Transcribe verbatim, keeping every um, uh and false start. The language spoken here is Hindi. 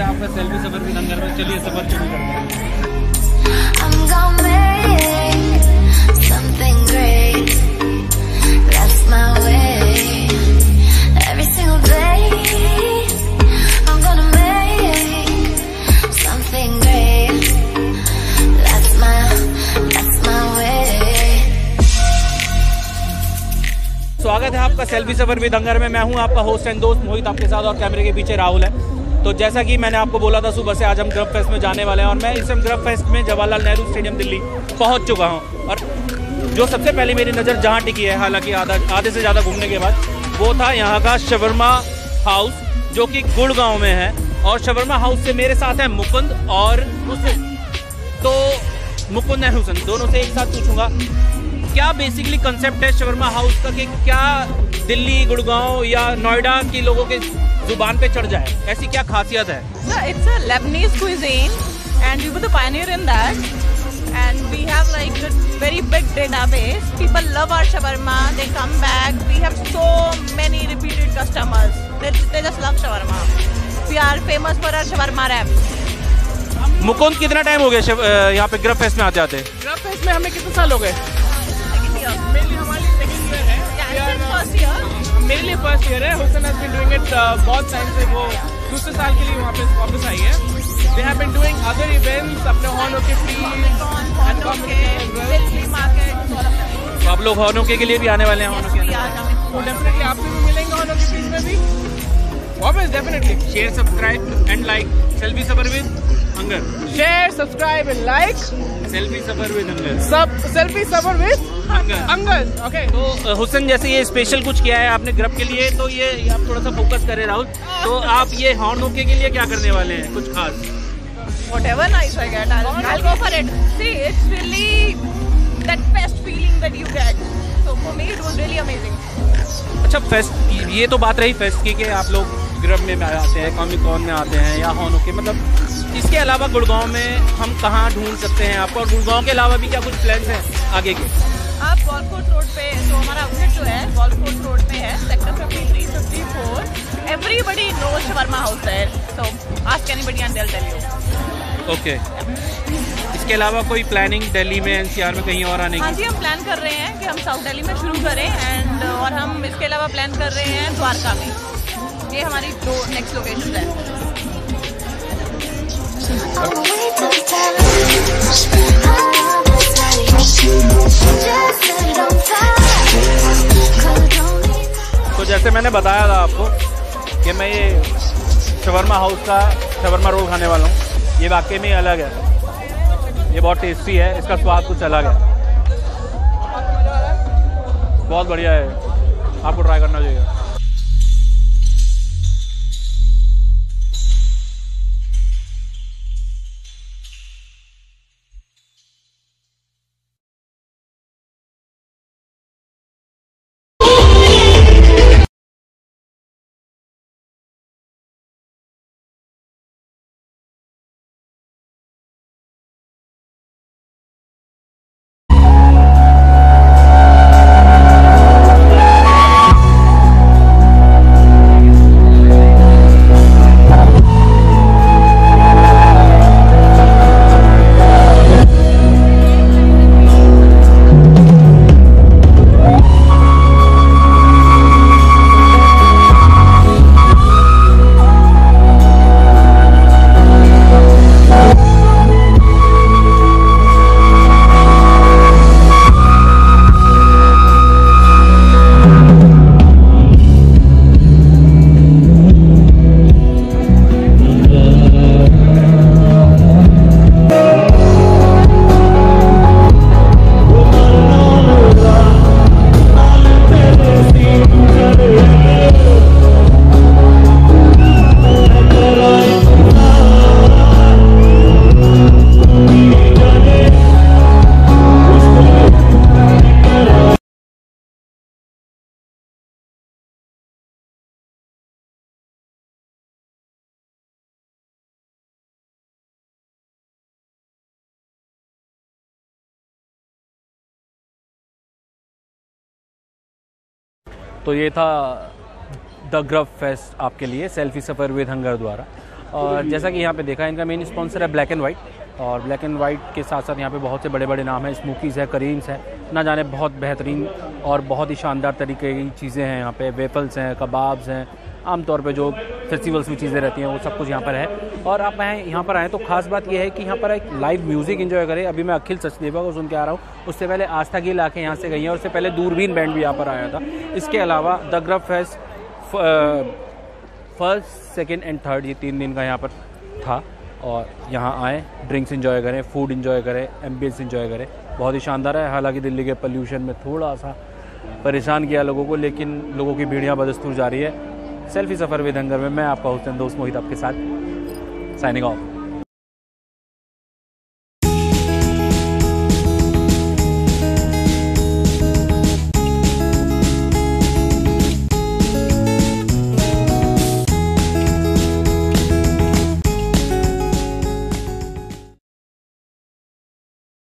स्वागत है आपका सेल्फी सफर विद हंगर में। चलिए सफर शुरू करते हैं। स्वागत है आपका सेल्फी सफर विद हंगर में। मैं हूं आपका होस्ट एंड दोस्त मोहित, आपके साथ, और कैमरे के पीछे राहुल है। तो जैसा कि मैंने आपको बोला था, सुबह से आज हम ग्रब फेस्ट में जाने वाले हैं और मैं इस समय ग्रब फेस्ट में जवाहरलाल नेहरू स्टेडियम दिल्ली पहुंच चुका हूं। और जो सबसे पहले मेरी नज़र जहां टिकी है, हालांकि आधा आधे से ज़्यादा घूमने के बाद, वो था यहां का शवरमा हाउस जो कि गुड़गांव में है। और शवरमा हाउस से मेरे साथ है मुकुंद और हुसैन। तो मुकुंद और हुसैन दोनों से एक साथ पूछूंगा क्या बेसिकली कंसेप्ट है शवरमा हाउस का, कि क्या दिल्ली, गुड़गांव या नोएडा के लोगों के जुबान पे चढ़ जाए, ऐसी क्या खासियत है? It's a Lebanese cuisine and we were the pioneer in that and we have like a very big database. People love our shawarma, they come back. We have so many repeated customers. They, they just love shawarma. We are famous for our shawarma wraps. Mukund, कितना टाइम हो गया यहाँ पे ग्रब फेस्ट में आते आते? ग्रब फेस्ट में हमें कितने साल हो गए? मेरे लिए फर्स्ट ईयर है। Hussain has been doing it बहुत टाइम से, वो दूसरे साल के लिए वापस वापस आई है। They have been doing other events, अपने हॉर्नो के फ्री मार्केट। तो आप लोग हॉर्नो के लिए भी आने वाले हैं? हॉर्नो के डेफिनेटली आपसे भी मिलेंगे, हॉर्नो के बीच में भी वापस। Definitely share, subscribe and like selfie suffer with hunger. Share, subscribe and like selfie suffer with hunger. सब selfie suffer with Angad, okay. तो हुसैन, जैसे ये स्पेशल कुछ किया है आपने ग्रब के लिए, तो ये आप थोड़ा सा फोकस करें राहुल। तो आप ये हॉर्न होके के लिए क्या करने वाले हैं, कुछ खास? Whatever nice I get, I'll go for it. See, it's really that best feeling that you get. So for me it was really amazing. अच्छा, फेस्ट, ये तो बात रही फेस्ट की कि आप लोग ग्रब में आते हैं, कॉमिक कॉन में आते हैं या हॉर्न होके, मतलब इसके अलावा गुड़गांव में हम कहाँ ढूंढ सकते हैं आपको, और गुड़गांव के अलावा भी क्या कुछ प्लान्स हैं आगे के? आप बॉलकोट रोड पे, तो हमारा आउटलेट जो है बॉलकोट रोड पे है, sector fifty three fifty four. Everybody knows shawarma house है, so ask anybody and they will tell you. Okay, इसके अलावा कोई प्लानिंग दिल्ली में, एनसीआर में कहीं और आने की? हाँ जी, हम प्लान कर रहे हैं कि हम साउथ दिल्ली में शुरू करें एंड और हम इसके अलावा प्लान कर रहे हैं द्वारका में। ये हमारी दो नेक्स्ट लोकेशन है। तो जैसे मैंने बताया था आपको कि मैं ये शवरमा हाउस का शवरमा रोल खाने वाला हूँ, ये वाकई में अलग है, ये बहुत टेस्टी है, इसका स्वाद कुछ अलग है, बहुत बढ़िया है, आपको ट्राई करना चाहिए। तो ये था द ग्रब फेस्ट आपके लिए सेल्फी सफर विद हंगर द्वारा। और जैसा कि यहाँ पे देखा इनका मेन स्पॉन्सर है ब्लैक एंड वाइट, और ब्लैक एंड वाइट के साथ साथ यहाँ पे बहुत से बड़े बड़े नाम हैं, स्मोकीज़ है, करीम्स है, ना जाने बहुत बेहतरीन और बहुत ही शानदार तरीके की चीज़ें हैं यहाँ पे, वेफल्स हैं, कबाब्स हैं, आमतौर पे जो फेस्टिवल्स में चीज़ें रहती हैं वो सब कुछ यहाँ पर है। और आप आएँ यहाँ पर आएँ तो खास बात यह है कि यहाँ पर एक लाइव म्यूज़िक एंजॉय करें। अभी मैं अखिल सचदेवा को सुन के आ रहा हूँ, उससे पहले आस्था की लाके यहाँ से गई हैं, उससे पहले दूरबीन बैंड भी यहाँ पर आया था। इसके अलावा the grub fest first second and third ये तीन दिन का यहाँ पर था, और यहाँ आए, ड्रिंक्स इंजॉय करें, फूड इंजॉय करें, एम्बियंस इंजॉय करें, बहुत ही शानदार है। हालांकि दिल्ली के पोल्यूशन में थोड़ा सा परेशान किया लोगों को, लेकिन लोगों की भीड़ यहाँ बदस्तूर जारी है। सेल्फी सफ़र विद हंगर में मैं आपका हुसैन दोस्त मोहित आपके साथ साइनिंग ऑफ।